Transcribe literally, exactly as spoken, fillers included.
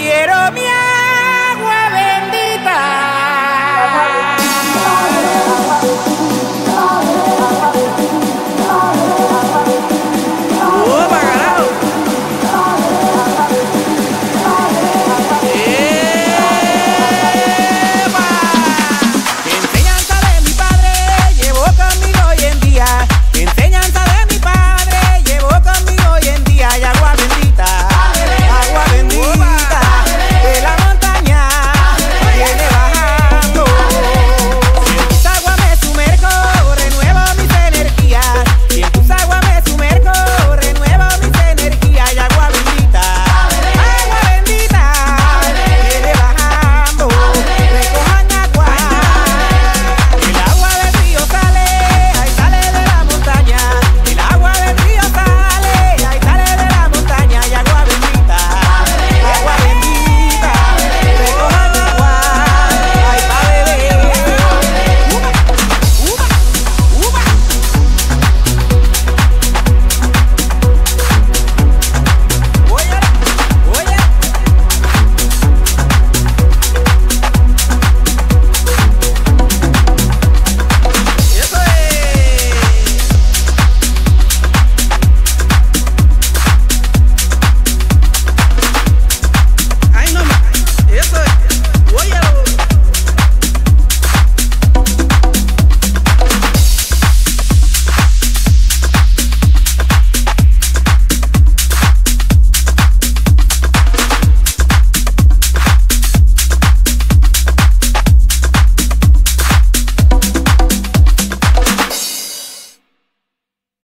quiero mi amor.